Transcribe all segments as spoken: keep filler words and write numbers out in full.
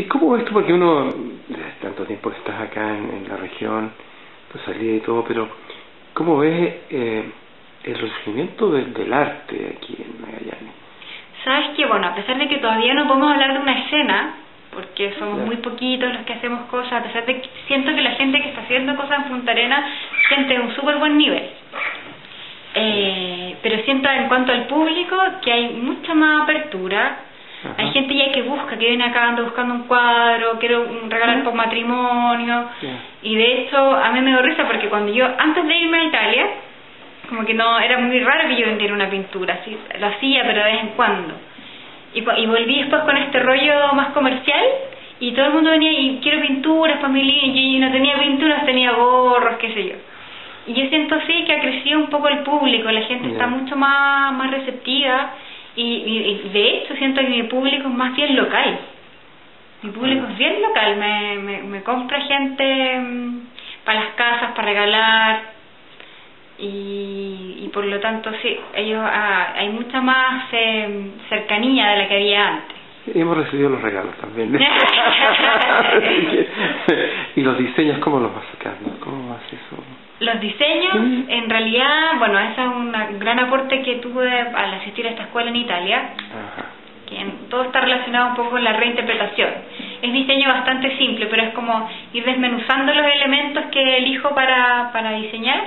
¿Y cómo es esto? Porque uno, desde tanto tiempo que estás acá en, en la región, tu salida y todo, pero ¿cómo ves eh, el resurgimiento de, del arte aquí en Magallanes? Sabes que, bueno, a pesar de que todavía no podemos hablar de una escena, porque somos claro. muy poquitos los que hacemos cosas, a pesar de que siento que la gente que está haciendo cosas en Punta Arenas siente un súper buen nivel. Eh, pero siento en cuanto al público que hay mucha más apertura. Ajá. Hay gente ya que busca, que viene acá, ando buscando un cuadro, quiero regalar ¿sí? por matrimonio. Yeah. Y de hecho a mí me dio risa porque cuando yo, antes de irme a Italia, como que no, era muy raro que yo vendiera una pintura, así, lo hacía pero de vez en cuando. Y, y volví después con este rollo más comercial y todo el mundo venía y quiero pinturas para mi línea, y no tenía pinturas, tenía gorros, qué sé yo. Y yo siento sí que ha crecido un poco el público, la gente yeah. está mucho más, más receptiva y, y, y de hecho siento que mi público es más bien local. Mi público mm. es bien local, me, me, me compra gente mmm, para las casas, para regalar y, y por lo tanto sí, ellos ah, hay mucha más eh, cercanía de la que había antes. Hemos recibido los regalos también. ¿Y los diseños cómo los vas sacando? ¿Cómo vas eso? Los diseños, en realidad, bueno, ese es un gran aporte que tuve al asistir a esta escuela en Italia. Ajá. Que en, todo está relacionado un poco con la reinterpretación. Es diseño bastante simple, pero es como ir desmenuzando los elementos que elijo para, para diseñar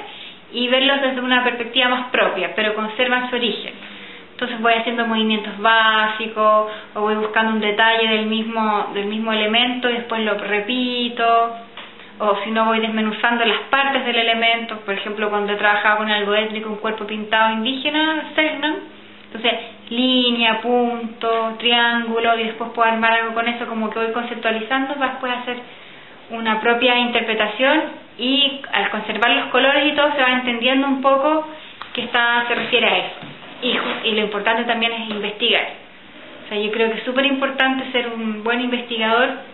y verlos desde una perspectiva más propia, pero conservan su origen. Entonces voy haciendo movimientos básicos o voy buscando un detalle del mismo, del mismo elemento y después lo repito. O si no voy desmenuzando las partes del elemento, por ejemplo cuando he trabajado con algo étnico, un cuerpo pintado indígena, Selnam, entonces línea, punto, triángulo y después puedo armar algo con eso, como que voy conceptualizando para después hacer una propia interpretación y al conservar los colores y todo se va entendiendo un poco que está, se refiere a eso y, y lo importante también es investigar, o sea yo creo que es súper importante ser un buen investigador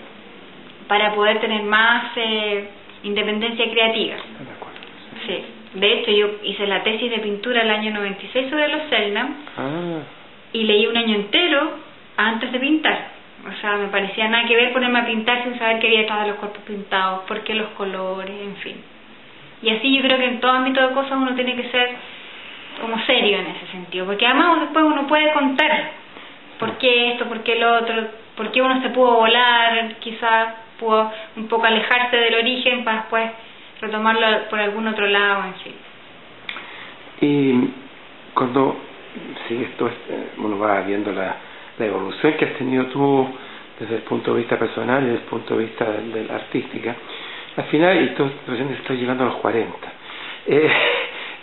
para poder tener más eh, independencia creativa. De acuerdo, sí. Sí. De hecho, yo hice la tesis de pintura el año noventa y seis sobre los Selnam ah. y leí un año entero antes de pintar. O sea, me parecía nada que ver ponerme a pintar sin saber qué había detrás de los cuerpos pintados, por qué los colores, en fin. Y así yo creo que en todo ámbito de cosas uno tiene que ser como serio en ese sentido, porque además después uno puede contar por qué esto, por qué lo otro, por qué uno se pudo volar, quizás pudo un poco alejarse del origen para después retomarlo por algún otro lado, en fin. Y cuando sí, esto uno va viendo la, la evolución que has tenido tú desde el punto de vista personal y desde el punto de vista de, de la artística, al final, y tú recién estás llegando a los cuarenta, eh,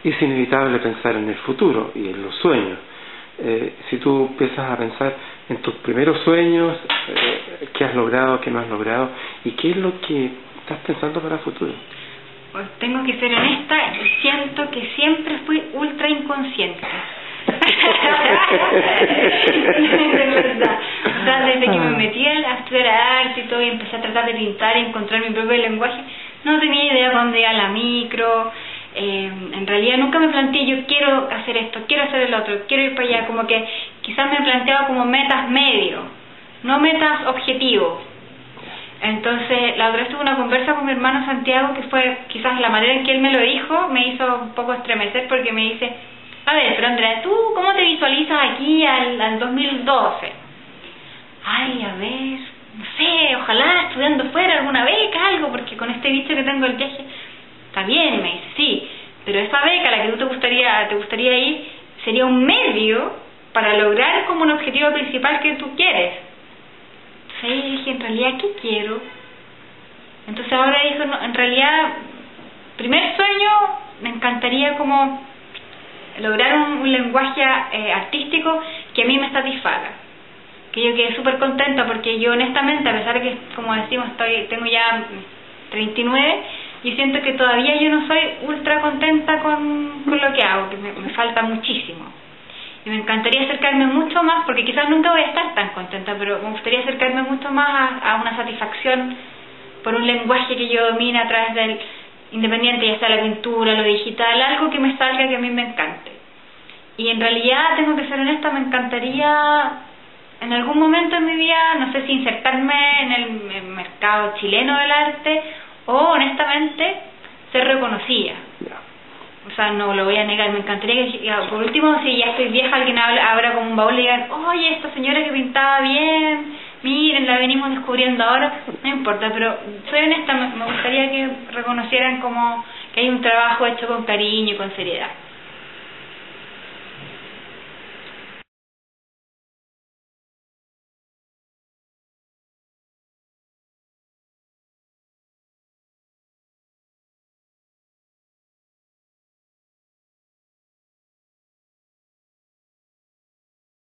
es inevitable pensar en el futuro y en los sueños. Eh, si tú empiezas a pensar en tus primeros sueños, eh, qué has logrado, qué no has logrado y qué es lo que estás pensando para el futuro. Pues tengo que ser honesta y siento que siempre fui ultra inconsciente. De verdad. O sea, desde que me metí a estudiar arte y todo y empecé a tratar de pintar y encontrar mi propio lenguaje, no tenía idea para dónde iba la micro. Eh, en realidad nunca me planteé yo quiero hacer esto, quiero hacer el otro, quiero ir para allá, como que quizás me planteaba como metas medio, no metas objetivo. Entonces la otra vez tuve una conversa con mi hermano Santiago que fue quizás la manera en que él me lo dijo me hizo un poco estremecer porque me dice, a ver, pero Andrea, ¿tú cómo te visualizas aquí al, al dos mil doce? Ay, a ver, no sé, ojalá estudiando fuera alguna beca, algo, porque con este bicho que tengo el viaje. Está bien, me dice, sí, pero esa beca a la que tú te gustaría, te gustaría ir sería un medio para lograr como un objetivo principal que tú quieres. Entonces ahí dije, en realidad, ¿qué quiero? Entonces ahora dijo, no, en realidad, primer sueño, me encantaría como lograr un, un lenguaje eh, artístico que a mí me satisfaga. Que yo quedé súper contenta porque yo honestamente, a pesar de que, como decimos, estoy, tengo ya treinta y nueve, y siento que todavía yo no soy ultra contenta con, con lo que hago, que me, me falta muchísimo. Y me encantaría acercarme mucho más, porque quizás nunca voy a estar tan contenta, pero me gustaría acercarme mucho más a, a una satisfacción por un lenguaje que yo domine a través del independiente, ya sea la pintura, lo digital, algo que me salga que a mí me encante. Y en realidad, tengo que ser honesta, me encantaría en algún momento en mi vida, no sé si insertarme en el mercado chileno del arte o honestamente ser reconocida. O sea, no lo voy a negar, me encantaría que, ya, por último, si ya estoy vieja, alguien habla, abra como un baúl y digan, oye, esta señora que pintaba bien, miren, la venimos descubriendo ahora, no importa, pero soy honesta, me gustaría que reconocieran como que hay un trabajo hecho con cariño y con seriedad.